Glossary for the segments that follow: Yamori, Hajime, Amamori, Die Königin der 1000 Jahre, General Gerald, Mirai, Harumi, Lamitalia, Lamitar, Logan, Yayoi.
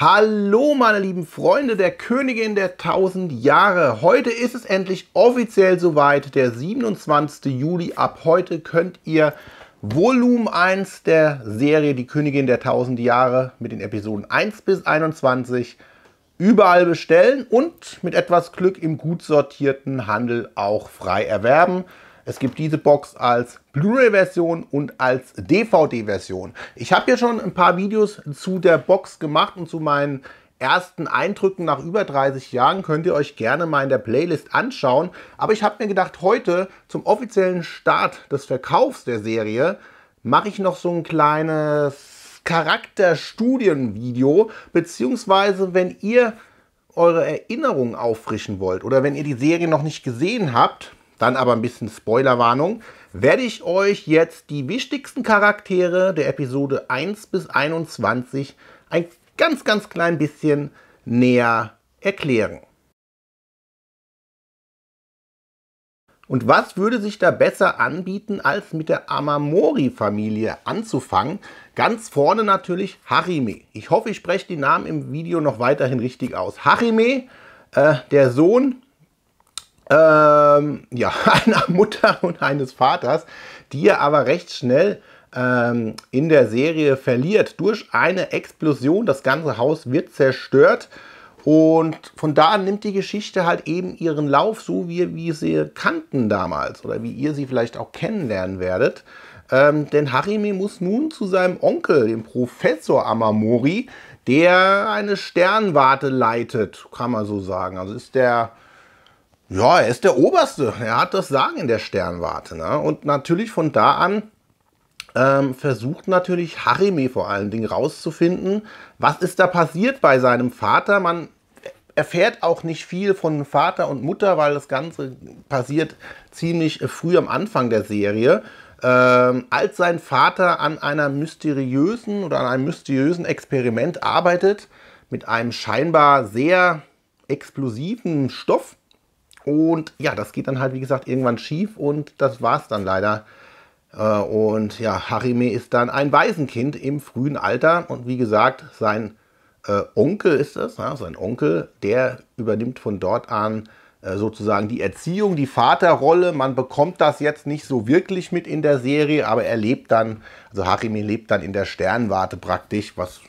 Hallo meine lieben Freunde der Königin der 1000 Jahre. Heute ist es endlich offiziell soweit, der 27. Juli. Ab heute könnt ihr Volumen 1 der Serie Die Königin der 1000 Jahre mit den Episoden 1 bis 21 überall bestellen und mit etwas Glück im gut sortierten Handel auch frei erwerben. Es gibt diese Box als Blu-ray-Version und als DVD-Version. Ich habe hier schon ein paar Videos zu der Box gemacht und zu meinen ersten Eindrücken nach über 30 Jahren. Könnt ihr euch gerne mal in der Playlist anschauen. Aber ich habe mir gedacht, heute zum offiziellen Start des Verkaufs der Serie mache ich noch so ein kleines Charakterstudienvideo. Beziehungsweise, wenn ihr eure Erinnerungen auffrischen wollt oder wenn ihr die Serie noch nicht gesehen habt, dann aber ein bisschen Spoilerwarnung, werde ich euch jetzt die wichtigsten Charaktere der Episode 1 bis 21 ein ganz klein bisschen näher erklären. Und was würde sich da besser anbieten, als mit der Amamori-Familie anzufangen? Ganz vorne natürlich Harumi. Ich hoffe, ich spreche die Namen im Video noch weiterhin richtig aus. Harumi, der Sohn einer Mutter und eines Vaters, die er aber recht schnell in der Serie verliert. Durch eine Explosion, das ganze Haus wird zerstört und von da an nimmt die Geschichte halt eben ihren Lauf, so wie sie kannten damals oder wie ihr sie vielleicht auch kennenlernen werdet. Denn Harumi muss nun zu seinem Onkel, dem Professor Amamori, der eine Sternwarte leitet, kann man so sagen. Also ist der... Ja, er ist der Oberste, er hat das Sagen in der Sternwarte, ne? Und natürlich von da an versucht natürlich Harumi vor allen Dingen rauszufinden, was ist da passiert bei seinem Vater. Man erfährt auch nicht viel von Vater und Mutter, weil das Ganze passiert ziemlich früh am Anfang der Serie, als sein Vater an einem mysteriösen Experiment arbeitet mit einem scheinbar sehr explosiven Stoff. Und ja, das geht dann halt, wie gesagt, irgendwann schief und das war's dann leider. Und ja, Harumi ist dann ein Waisenkind im frühen Alter und wie gesagt, sein Onkel ist es, ja, sein Onkel, der übernimmt von dort an sozusagen die Erziehung, die Vaterrolle. Man bekommt das jetzt nicht so wirklich mit in der Serie, aber er lebt dann, also Harumi lebt dann in der Sternwarte praktisch, was...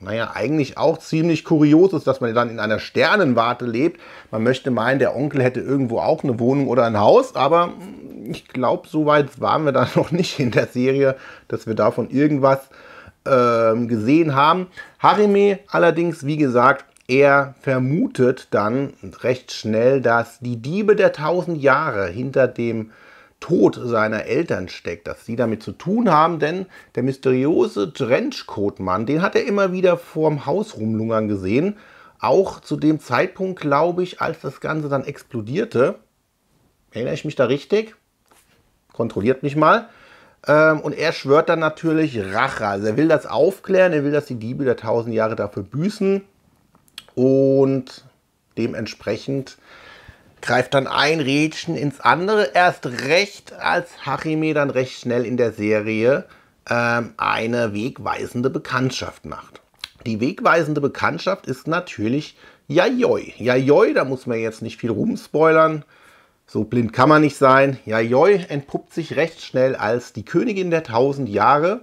Naja, eigentlich auch ziemlich kurios ist, dass man dann in einer Sternenwarte lebt. Man möchte meinen, der Onkel hätte irgendwo auch eine Wohnung oder ein Haus, aber ich glaube, so weit waren wir da noch nicht in der Serie, dass wir davon irgendwas gesehen haben. Harumi allerdings, wie gesagt, er vermutet dann recht schnell, dass die Diebe der 1000 Jahre hinter dem Tod seiner Eltern steckt, dass sie damit zu tun haben, denn der mysteriöse Trenchcoat-Mann, den hat er immer wieder vorm Haus rumlungern gesehen, auch zu dem Zeitpunkt, glaube ich, als das Ganze dann explodierte. Erinnere ich mich da richtig? Kontrolliert mich mal. Und er schwört dann natürlich Rache, also er will das aufklären, er will, dass die Diebe der 1000 Jahre dafür büßen und dementsprechend greift dann ein Rädchen ins andere, erst recht, als Harumi dann recht schnell in der Serie eine wegweisende Bekanntschaft macht. Die wegweisende Bekanntschaft ist natürlich Yayoi. Yayoi, da muss man jetzt nicht viel rumspoilern, so blind kann man nicht sein. Yayoi entpuppt sich recht schnell als die Königin der 1000 Jahre,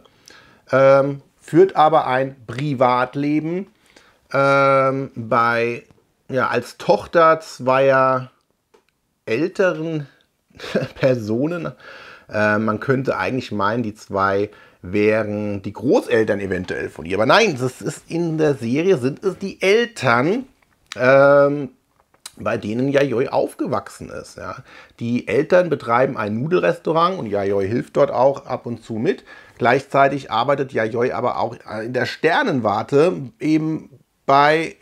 führt aber ein Privatleben als Tochter zweier älteren Personen. Man könnte eigentlich meinen, die zwei wären die Großeltern eventuell von ihr. Aber nein, das ist in der Serie sind es die Eltern, bei denen Yayoi aufgewachsen ist. Ja. Die Eltern betreiben ein Nudelrestaurant und Yayoi hilft dort auch ab und zu mit. Gleichzeitig arbeitet Yayoi aber auch in der Sternenwarte eben bei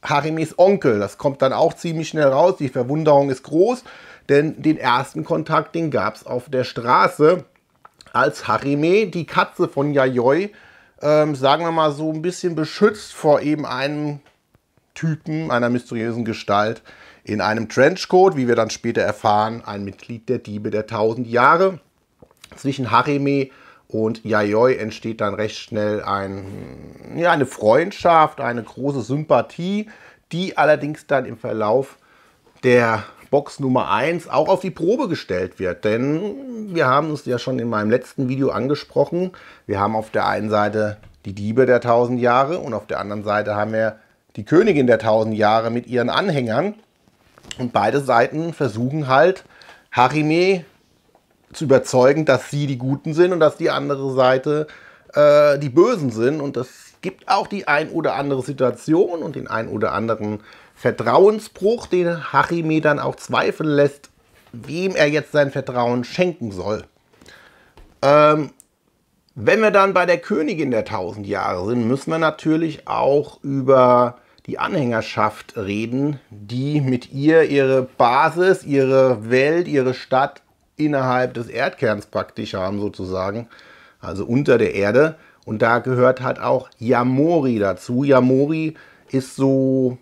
Harumis Onkel, das kommt dann auch ziemlich schnell raus, die Verwunderung ist groß, denn den ersten Kontakt, den gab es auf der Straße, als Harumi, die Katze von Yayoi, sagen wir mal so ein bisschen beschützt vor eben einem Typen, einer mysteriösen Gestalt, in einem Trenchcoat, wie wir dann später erfahren, ein Mitglied der Diebe der 1000 Jahre. Zwischen Harumi und Yayoi entsteht dann recht schnell eine Freundschaft, eine große Sympathie, die allerdings dann im Verlauf der Box Nummer 1 auch auf die Probe gestellt wird. Denn wir haben es ja schon in meinem letzten Video angesprochen, wir haben auf der einen Seite die Diebe der 1000 Jahre und auf der anderen Seite haben wir die Königin der 1000 Jahre mit ihren Anhängern. Und beide Seiten versuchen halt, Harime zu überzeugen, dass sie die Guten sind und dass die andere Seite die Bösen sind. Und das gibt auch die ein oder andere Situation und den ein oder anderen Vertrauensbruch, den Harime dann auch zweifeln lässt, wem er jetzt sein Vertrauen schenken soll. Wenn wir dann bei der Königin der 1000 Jahre sind, müssen wir natürlich auch über die Anhängerschaft reden, die mit ihr ihre Basis, ihre Welt, ihre Stadt innerhalb des Erdkerns praktisch haben sozusagen, also unter der Erde. Und da gehört halt auch Yamori dazu. Yamori ist so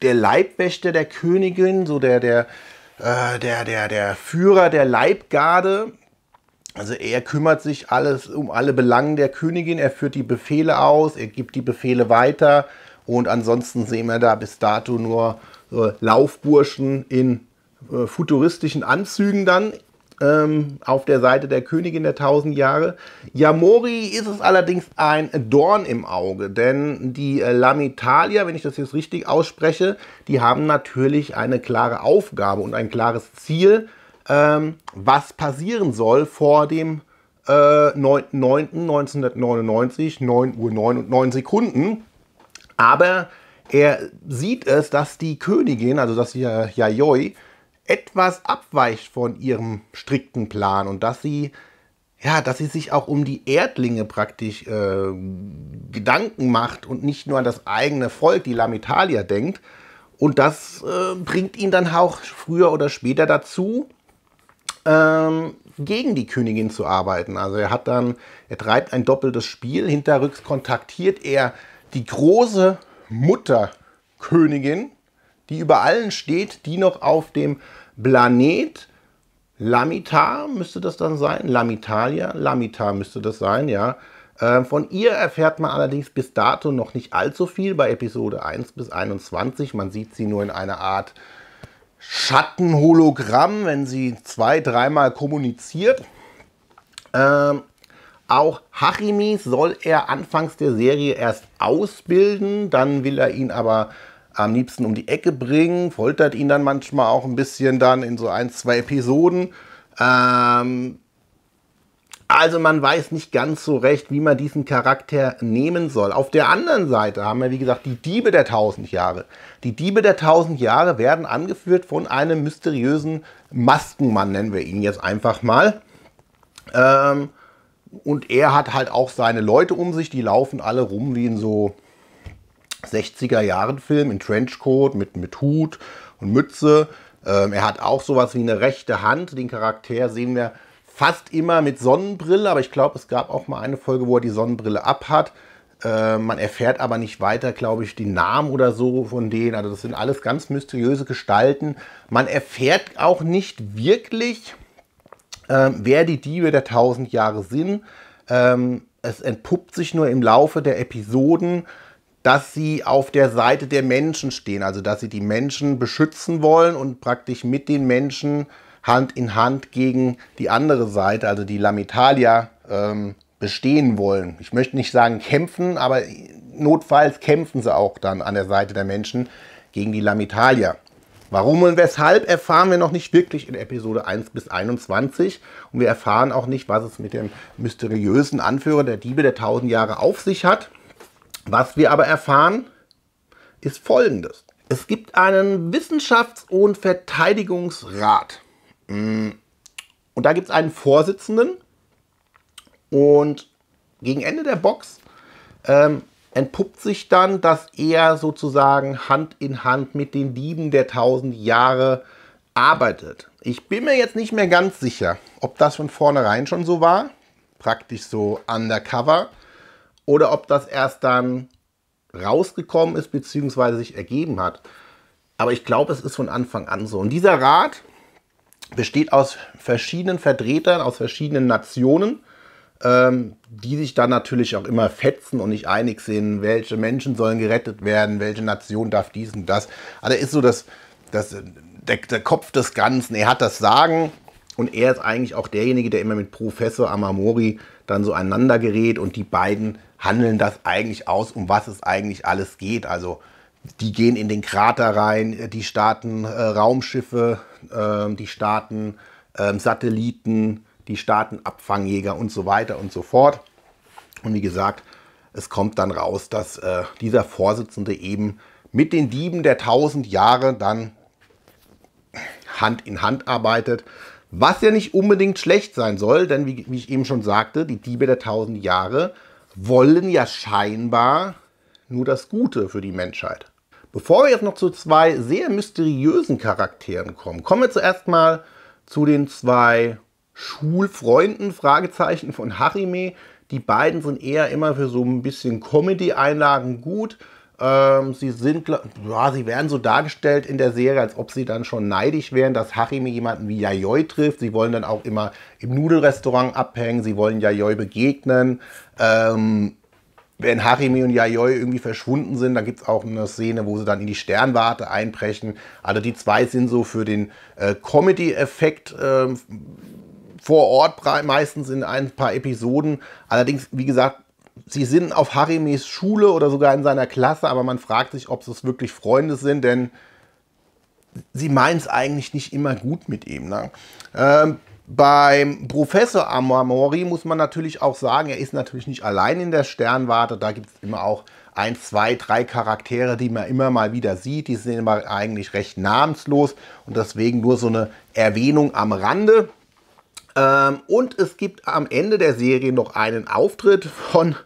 der Leibwächter der Königin, so der Führer der Leibgarde. Also er kümmert sich um alle Belangen der Königin, er führt die Befehle aus, er gibt die Befehle weiter und ansonsten sehen wir da bis dato nur Laufburschen in futuristischen Anzügen dann auf der Seite der Königin der 1000 Jahre. Yamori ist es allerdings ein Dorn im Auge, denn die Lamitalia, wenn ich das jetzt richtig ausspreche, die haben natürlich eine klare Aufgabe und ein klares Ziel, was passieren soll vor dem 9.9.1999, 9:09:09. Aber er sieht es, dass die Königin, also dass Yayoi, etwas abweicht von ihrem strikten Plan und dass sie, ja, dass sie sich auch um die Erdlinge praktisch Gedanken macht und nicht nur an das eigene Volk, die Lamitalia, denkt. Und das bringt ihn dann auch früher oder später dazu, gegen die Königin zu arbeiten. Also er treibt ein doppeltes Spiel. Hinterrücks kontaktiert er die große Mutterkönigin, die über allen steht, die noch auf dem Planet Lamitar müsste das dann sein, Lamitalia, Lamitar müsste das sein, ja. Von ihr erfährt man allerdings bis dato noch nicht allzu viel bei Episode 1 bis 21. Man sieht sie nur in einer Art Schattenhologramm, wenn sie dreimal kommuniziert. Auch Harumi soll er anfangs der Serie erst ausbilden, dann will er ihn aber am liebsten um die Ecke bringen, foltert ihn dann manchmal auch ein bisschen dann in so 1, 2 Episoden. Also man weiß nicht ganz so recht, wie man diesen Charakter nehmen soll. Auf der anderen Seite haben wir, wie gesagt, die Diebe der 1000 Jahre. Die Diebe der 1000 Jahre werden angeführt von einem mysteriösen Maskenmann, nennen wir ihn jetzt einfach mal. Und er hat halt auch seine Leute um sich, die laufen alle rum wie in so 60er-Jahren-Filmen, in Trenchcoat, mit Hut und Mütze. Er hat auch sowas wie eine rechte Hand, den Charakter sehen wir fast immer mit Sonnenbrille, aber ich glaube, es gab auch mal eine Folge, wo er die Sonnenbrille abhat. Man erfährt aber nicht weiter, glaube ich, den Namen oder so von denen. Also das sind alles ganz mysteriöse Gestalten. Man erfährt auch nicht wirklich, wer die Diebe der 1000 Jahre sind. Es entpuppt sich nur im Laufe der Episoden, dass sie auf der Seite der Menschen stehen. Also dass sie die Menschen beschützen wollen und praktisch mit den Menschen Hand in Hand gegen die andere Seite, also die Lamitalia, bestehen wollen. Ich möchte nicht sagen kämpfen, aber notfalls kämpfen sie auch dann an der Seite der Menschen gegen die Lamitalia. Warum und weshalb erfahren wir noch nicht wirklich in Episode 1 bis 21. Und wir erfahren auch nicht, was es mit dem mysteriösen Anführer der Diebe der 1000 Jahre auf sich hat. Was wir aber erfahren, ist Folgendes. Es gibt einen Wissenschafts- und Verteidigungsrat. Und da gibt es einen Vorsitzenden und gegen Ende der Box entpuppt sich dann, dass er sozusagen Hand in Hand mit den Dieben der 1000 Jahre arbeitet. Ich bin mir jetzt nicht mehr ganz sicher, ob das von vornherein schon so war, praktisch so undercover, oder ob das erst dann rausgekommen ist bzw. sich ergeben hat. Aber ich glaube, es ist von Anfang an so. Und dieser Rat besteht aus verschiedenen Vertretern, aus verschiedenen Nationen, die sich dann natürlich auch immer fetzen und nicht einig sind, welche Menschen sollen gerettet werden, welche Nation darf dies und das. Also er ist so der Kopf des Ganzen, er hat das Sagen und er ist eigentlich auch derjenige, der immer mit Professor Amamori dann so aneinander gerät und die beiden handeln das eigentlich aus, um was es eigentlich alles geht. Also die gehen in den Krater rein, die starten Raumschiffe, die starten Satelliten, die starten Abfangjäger und so weiter und so fort. Und wie gesagt, es kommt dann raus, dass dieser Vorsitzende eben mit den Dieben der 1000 Jahre dann Hand in Hand arbeitet. Was ja nicht unbedingt schlecht sein soll, denn wie ich eben schon sagte, die Diebe der 1000 Jahre wollen ja scheinbar nur das Gute für die Menschheit. Bevor wir jetzt noch zu zwei sehr mysteriösen Charakteren kommen, kommen wir zuerst mal zu den zwei Schulfreunden, Fragezeichen, von Hajime. Die beiden sind eher immer für so ein bisschen Comedy-Einlagen gut. Sie werden so dargestellt in der Serie, als ob sie dann schon neidisch wären, dass Hajime jemanden wie Yayoi trifft. Sie wollen dann auch immer im Nudelrestaurant abhängen, sie wollen Yayoi begegnen. Wenn Hajime und Yayoi irgendwie verschwunden sind, dann gibt es auch eine Szene, wo sie dann in die Sternwarte einbrechen. Also die zwei sind so für den Comedy-Effekt vor Ort, meistens in ein paar Episoden. Allerdings, wie gesagt, sie sind auf Hajimes Schule oder sogar in seiner Klasse, aber man fragt sich, ob es wirklich Freunde sind, denn sie meinen es eigentlich nicht immer gut mit ihm, ne? Beim Professor Amamori muss man natürlich auch sagen, er ist natürlich nicht allein in der Sternwarte. Da gibt es immer auch 1, 2, 3 Charaktere, die man immer mal wieder sieht. Die sind immer eigentlich recht namenslos und deswegen nur so eine Erwähnung am Rande. Und es gibt am Ende der Serie noch einen Auftritt von,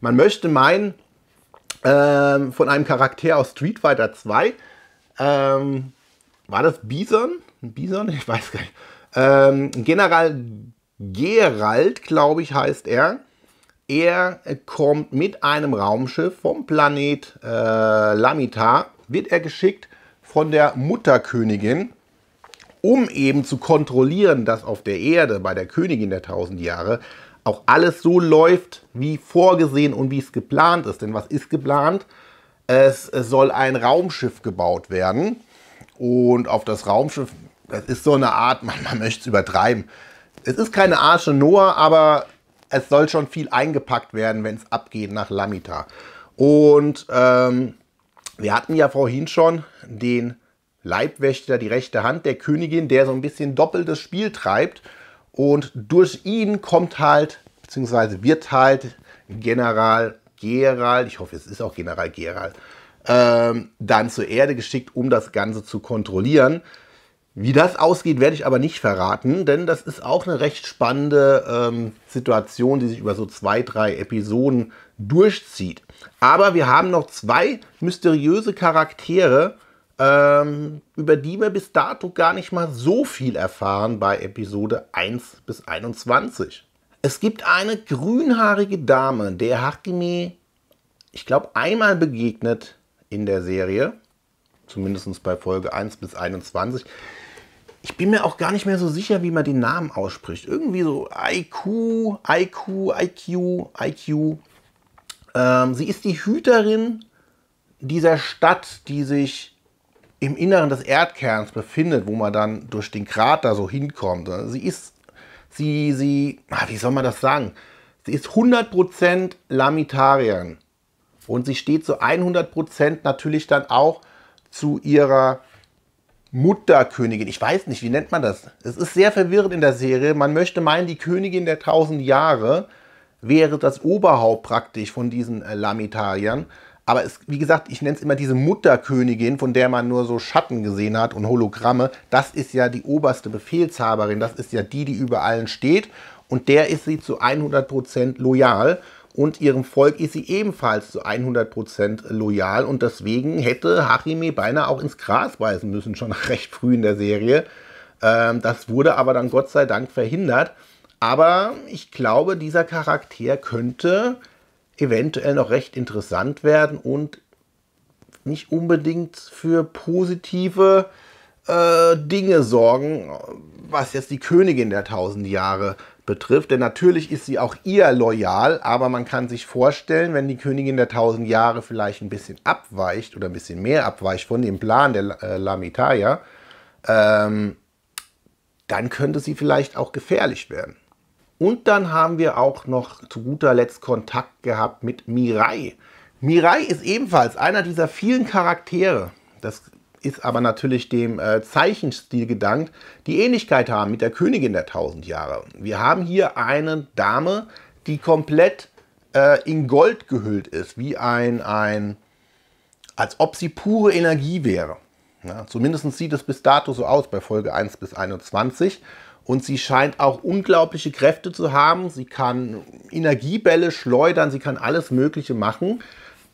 man möchte meinen, von einem Charakter aus Street Fighter 2. War das Bison? Bison? Ich weiß gar nicht. General Gerald, glaube ich, heißt er. Er kommt mit einem Raumschiff vom Planet Lamitalia, wird er geschickt von der Mutterkönigin, um eben zu kontrollieren, dass auf der Erde bei der Königin der 1000 Jahre auch alles so läuft, wie vorgesehen und wie es geplant ist. Denn was ist geplant? Es soll ein Raumschiff gebaut werden. Und auf das Raumschiff, das ist so eine Art, man möchte es übertreiben. Es ist keine Arche Noah, aber es soll schon viel eingepackt werden, wenn es abgeht nach Lamita. Und wir hatten ja vorhin schon den Leibwächter, die rechte Hand der Königin, der so ein bisschen doppeltes Spiel treibt. Und durch ihn kommt halt, beziehungsweise wird halt General Gerald, ich hoffe, es ist auch General Gerald, dann zur Erde geschickt, um das Ganze zu kontrollieren. Wie das ausgeht, werde ich aber nicht verraten, denn das ist auch eine recht spannende Situation, die sich über so 2, 3 Episoden durchzieht. Aber wir haben noch zwei mysteriöse Charaktere, über die wir bis dato gar nicht mal so viel erfahren bei Episode 1 bis 21. Es gibt eine grünhaarige Dame, der Hajime, ich glaube, einmal begegnet in der Serie, zumindest bei Folge 1 bis 21. Ich bin mir auch gar nicht mehr so sicher, wie man den Namen ausspricht. Irgendwie so IQ. Sie ist die Hüterin dieser Stadt, die sich im Inneren des Erdkerns befindet, wo man dann durch den Krater so hinkommt. Wie soll man das sagen? Sie ist 100% Lamitarierin. Und sie steht zu 100% natürlich dann auch zu ihrer Mutterkönigin. Ich weiß nicht, wie nennt man das? Es ist sehr verwirrend in der Serie. Man möchte meinen, die Königin der 1000 Jahre wäre das Oberhaupt praktisch von diesen Lamitariern. Aber es, wie gesagt, ich nenne es immer diese Mutterkönigin, von der man nur so Schatten gesehen hat und Hologramme. Das ist ja die oberste Befehlshaberin. Das ist ja die, die über allen steht. Und der ist sie zu 100% loyal. Und ihrem Volk ist sie ebenfalls zu 100% loyal. Und deswegen hätte Hajime beinahe auch ins Gras beißen müssen, schon recht früh in der Serie. Das wurde aber dann Gott sei Dank verhindert. Aber ich glaube, dieser Charakter könnte eventuell noch recht interessant werden und nicht unbedingt für positive Dinge sorgen, was jetzt die Königin der 1000 Jahre betrifft. Denn natürlich ist sie auch ihr loyal, aber man kann sich vorstellen, wenn die Königin der 1000 Jahre vielleicht ein bisschen abweicht oder ein bisschen mehr abweicht von dem Plan der Lamitalia, dann könnte sie vielleicht auch gefährlich werden. Und dann haben wir auch noch zu guter Letzt Kontakt gehabt mit Mirai. Mirai ist ebenfalls einer dieser vielen Charaktere. Das ist aber natürlich dem Zeichenstil gedankt, die Ähnlichkeit haben mit der Königin der 1000 Jahre. Wir haben hier eine Dame, die komplett in Gold gehüllt ist, wie als ob sie pure Energie wäre. Ja, zumindest sieht es bis dato so aus bei Folge 1 bis 21. Und sie scheint auch unglaubliche Kräfte zu haben. Sie kann Energiebälle schleudern, sie kann alles Mögliche machen.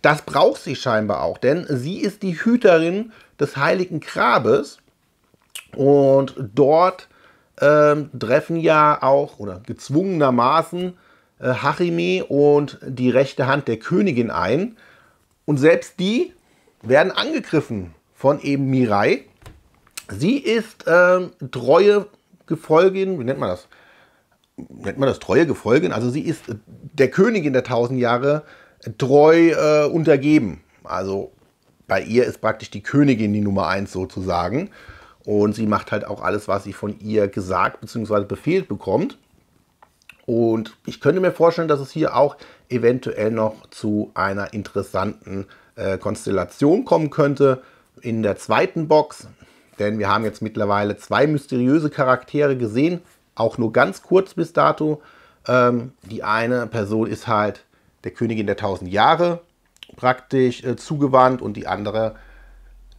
Das braucht sie scheinbar auch, denn sie ist die Hüterin des Heiligen Grabes und dort treffen ja auch, oder gezwungenermaßen, Hajime und die rechte Hand der Königin ein. Und selbst die werden angegriffen von eben Mirai. Sie ist treue Gefolgin, wie nennt man das? Nennt man das treue Gefolgin? Also sie ist der Königin der 1000 Jahre treu untergeben. Also bei ihr ist praktisch die Königin die Nummer 1 sozusagen. Und sie macht halt auch alles, was sie von ihr gesagt bzw. befehlt bekommt. Und ich könnte mir vorstellen, dass es hier auch eventuell noch zu einer interessanten Konstellation kommen könnte in der zweiten Box. Denn wir haben jetzt mittlerweile 2 mysteriöse Charaktere gesehen, auch nur ganz kurz bis dato. Die eine Person ist halt der Königin der 1000 Jahre praktisch zugewandt und die andere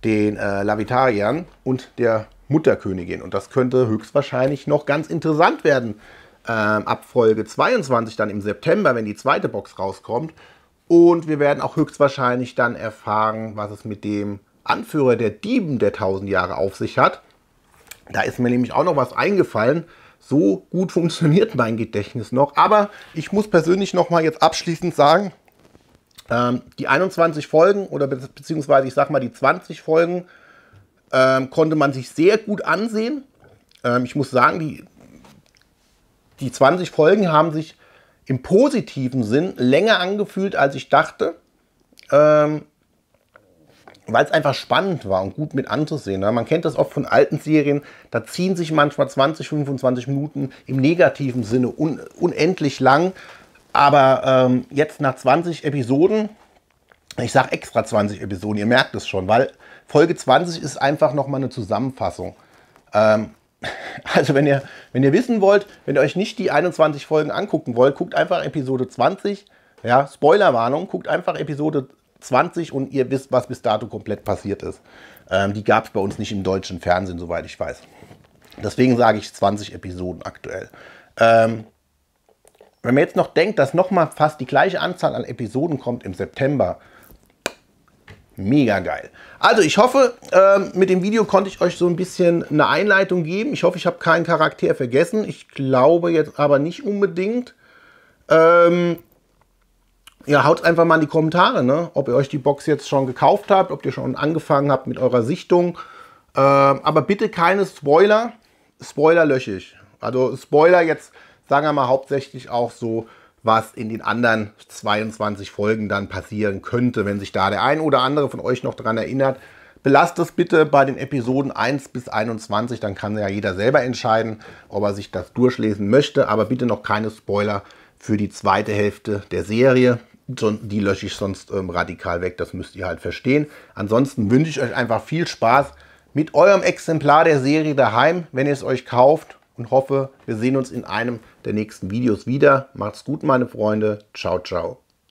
den Lavitariern und der Mutterkönigin. Und das könnte höchstwahrscheinlich noch ganz interessant werden ab Folge 22 dann im September, wenn die zweite Box rauskommt. Und wir werden auch höchstwahrscheinlich dann erfahren, was es mit dem Anführer der Dieben der 1000 Jahre auf sich hat. Da ist mir nämlich auch noch was eingefallen. So gut funktioniert mein Gedächtnis noch. Aber ich muss persönlich noch mal jetzt abschließend sagen, die 21 Folgen oder beziehungsweise ich sag mal die 20 Folgen konnte man sich sehr gut ansehen. Ich muss sagen, die 20 Folgen haben sich im positiven Sinn länger angefühlt, als ich dachte. Weil es einfach spannend war und gut mit anzusehen. Man kennt das oft von alten Serien, da ziehen sich manchmal 20, 25 Minuten im negativen Sinne unendlich lang. Aber jetzt nach 20 Episoden, ich sage extra 20 Episoden, ihr merkt es schon, weil Folge 20 ist einfach nochmal eine Zusammenfassung. Also wenn ihr wissen wollt, wenn ihr euch nicht die 21 Folgen angucken wollt, guckt einfach Episode 20, ja, Spoilerwarnung, guckt einfach Episode 20 und ihr wisst, was bis dato komplett passiert ist. Die gab es bei uns nicht im deutschen Fernsehen, soweit ich weiß. Deswegen sage ich 20 Episoden aktuell. Wenn man jetzt noch denkt, dass nochmal fast die gleiche Anzahl an Episoden kommt im September, mega geil. Also ich hoffe, mit dem Video konnte ich euch so ein bisschen eine Einleitung geben. Ich hoffe, ich habe keinen Charakter vergessen. Ich glaube jetzt aber nicht unbedingt. Ja, haut einfach mal in die Kommentare, ne? Ob ihr euch die Box jetzt schon gekauft habt, ob ihr schon angefangen habt mit eurer Sichtung. Aber bitte keine Spoiler. Spoiler lösche ich. Also Spoiler jetzt, sagen wir mal, hauptsächlich auch so, was in den anderen 22 Folgen dann passieren könnte, wenn sich da der ein oder andere von euch noch daran erinnert. Belasst das bitte bei den Episoden 1 bis 21, dann kann ja jeder selber entscheiden, ob er sich das durchlesen möchte. Aber bitte noch keine Spoiler für die zweite Hälfte der Serie. Die lösche ich sonst radikal weg, das müsst ihr halt verstehen. Ansonsten wünsche ich euch einfach viel Spaß mit eurem Exemplar der Serie daheim, wenn ihr es euch kauft. Und hoffe, wir sehen uns in einem der nächsten Videos wieder. Macht's gut, meine Freunde. Ciao, ciao.